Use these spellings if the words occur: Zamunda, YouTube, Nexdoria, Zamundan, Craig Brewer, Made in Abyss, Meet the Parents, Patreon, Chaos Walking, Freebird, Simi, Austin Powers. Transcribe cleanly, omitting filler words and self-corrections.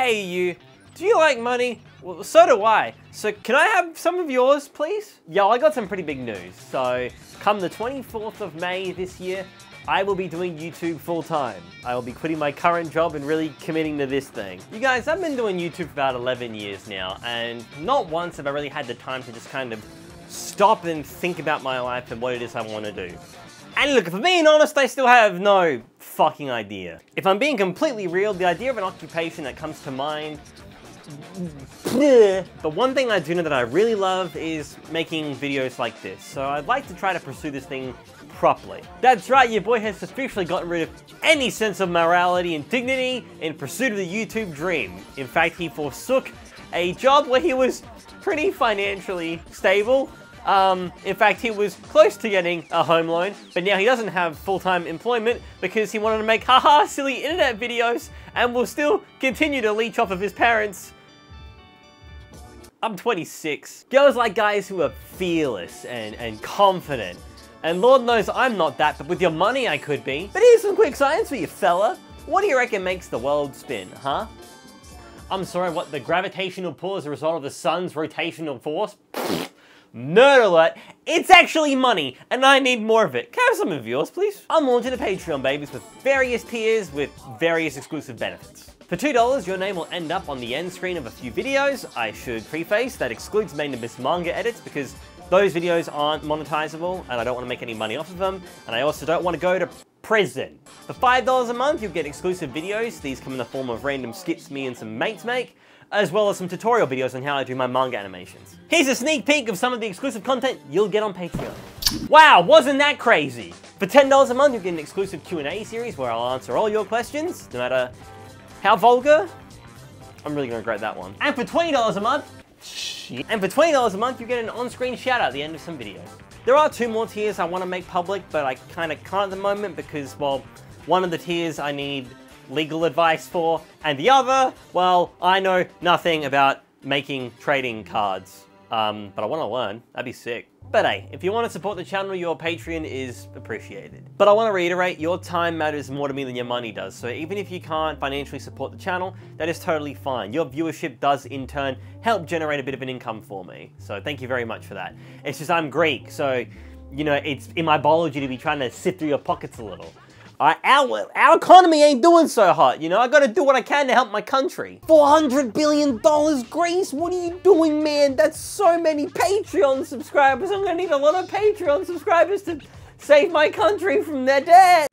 Hey you, do you like money? Well, so do I. So can I have some of yours, please? Yo, I got some pretty big news. So come the 24th of May this year, I will be doing YouTube full time. I will be quitting my current job and really committing to this thing. You guys, I've been doing YouTube for about 11 years now, and not once have I really had the time to just kind of stop and think about my life and what it is I want to do. And look, if I'm being honest, I still have no fucking idea. If I'm being completely real, the idea of an occupation that comes to mind, but one thing I do know that I really love is making videos like this, so I'd like to try to pursue this thing properly. That's right, your boy has officially gotten rid of any sense of morality and dignity in pursuit of the YouTube dream. In fact, he forsook a job where he was pretty financially stable. In fact, he was close to getting a home loan, but now he doesn't have full-time employment because he wanted to make haha silly internet videos and will still continue to leech off of his parents. I'm 26. Girls like guys who are fearless and confident. And Lord knows I'm not that, but with your money I could be. But here's some quick science for you, fella. What do you reckon makes the world spin, huh? I'm sorry, what? The gravitational pull is a result of the sun's rotational force? Nerd alert, it's actually money, and I need more of it. Can I have some of yours, please? I'm launching a Patreon, babies, with various tiers with various exclusive benefits. For $2, your name will end up on the end screen of a few videos. I should preface, that excludes Made in Abyss manga edits, because those videos aren't monetizable, and I don't want to make any money off of them, and I also don't want to go to prison. For $5 a month, you'll get exclusive videos. These come in the form of random skits me and some mates make, as well as some tutorial videos on how I do my manga animations. Here's a sneak peek of some of the exclusive content you'll get on Patreon. Wow, wasn't that crazy? For $10 a month, you'll get an exclusive Q&A series where I'll answer all your questions, no matter how vulgar. I'm really gonna regret that one. And for $20 a month, you get an on-screen shout out at the end of some videos. There are two more tiers I wanna make public, but I kinda can't at the moment because, well, one of the tiers I need legal advice for, and the other, well, I know nothing about making trading cards, but I want to learn. That'd be sick. But hey, if you want to support the channel, your Patreon is appreciated. But I want to reiterate, your time matters more to me than your money does, so even if you can't financially support the channel, that is totally fine. Your viewership does, in turn, help generate a bit of an income for me, so thank you very much for that. It's just I'm Greek, so, you know, it's in my biology to be trying to sift through your pockets a little. Our economy ain't doing so hot, you know? I gotta do what I can to help my country. $400 billion, Greece? What are you doing, man? That's so many Patreon subscribers. I'm gonna need a lot of Patreon subscribers to save my country from their debt.